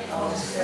This is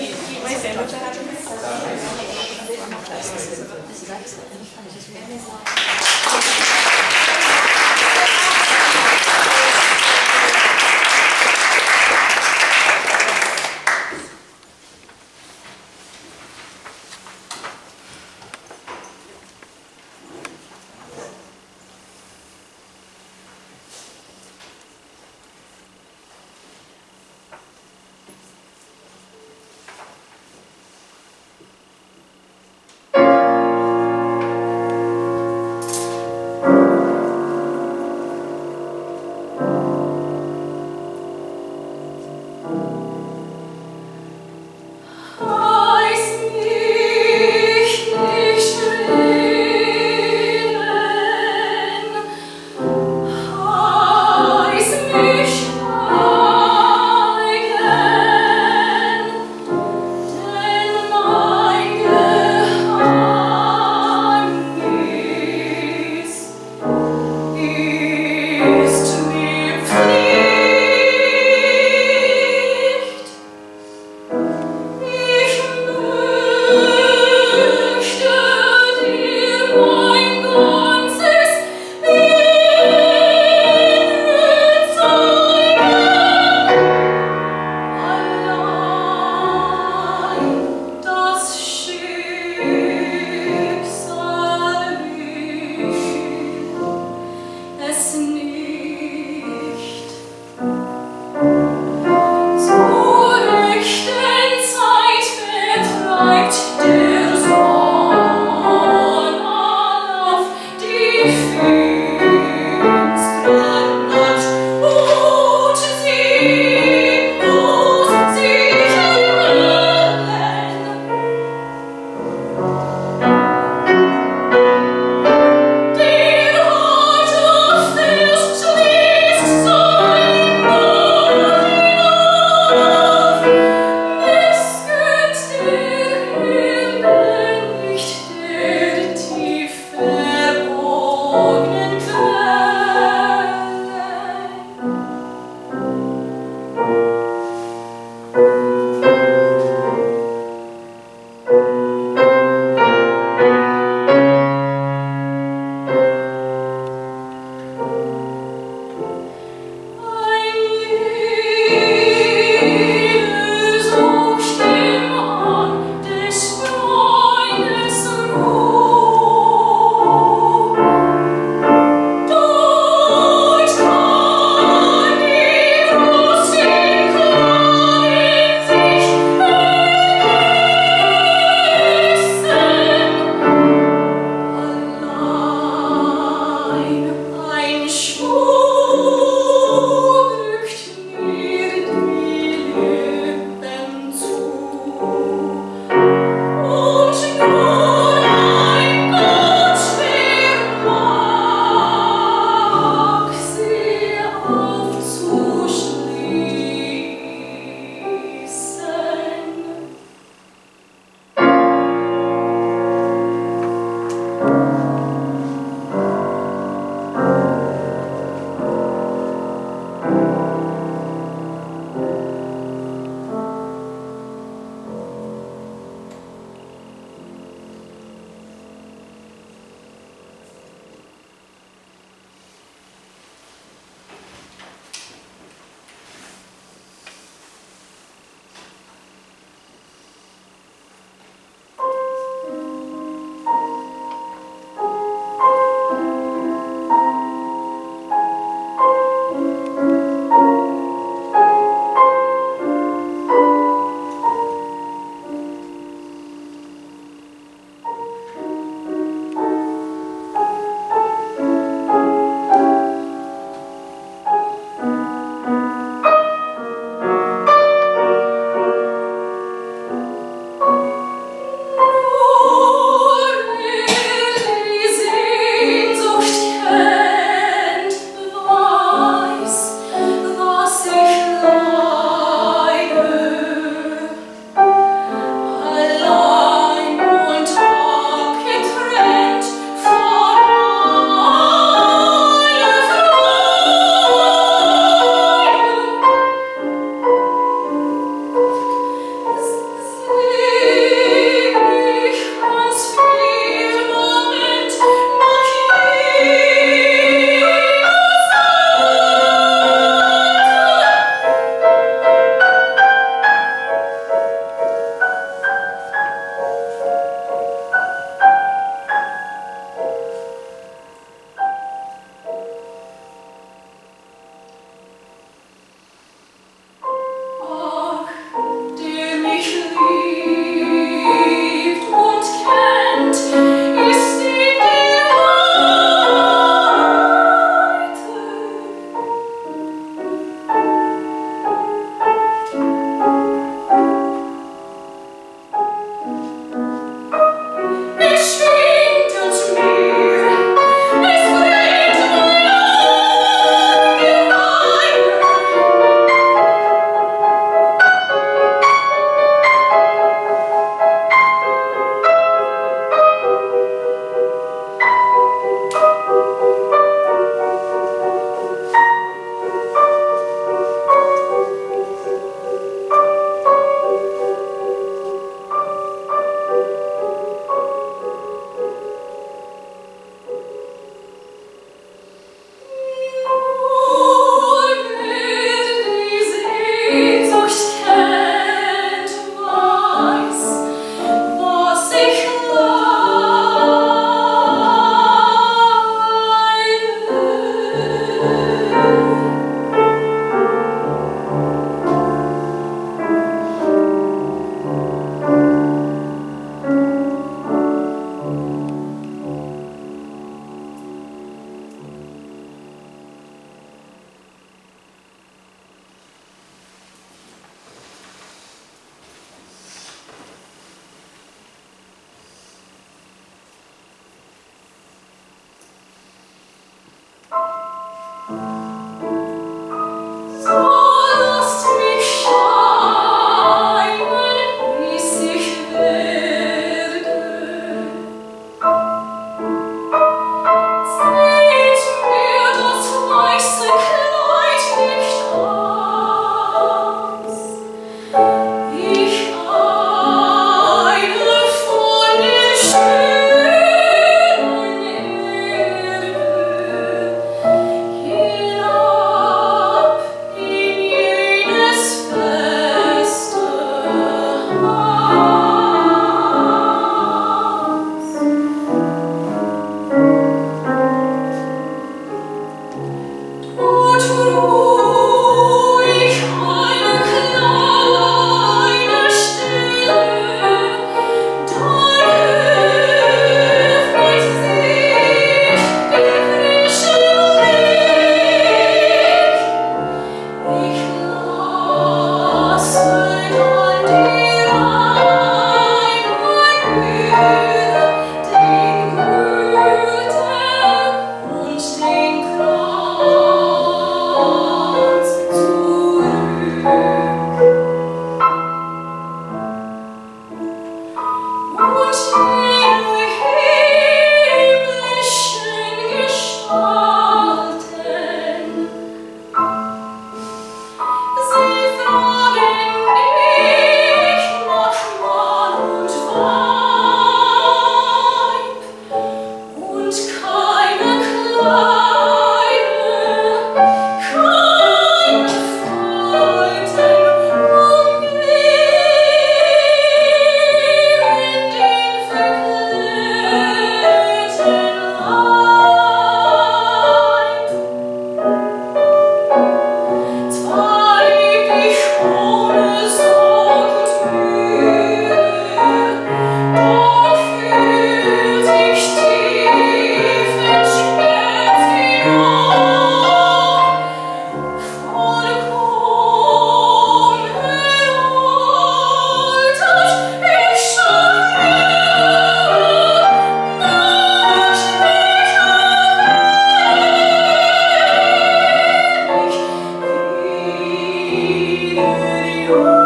You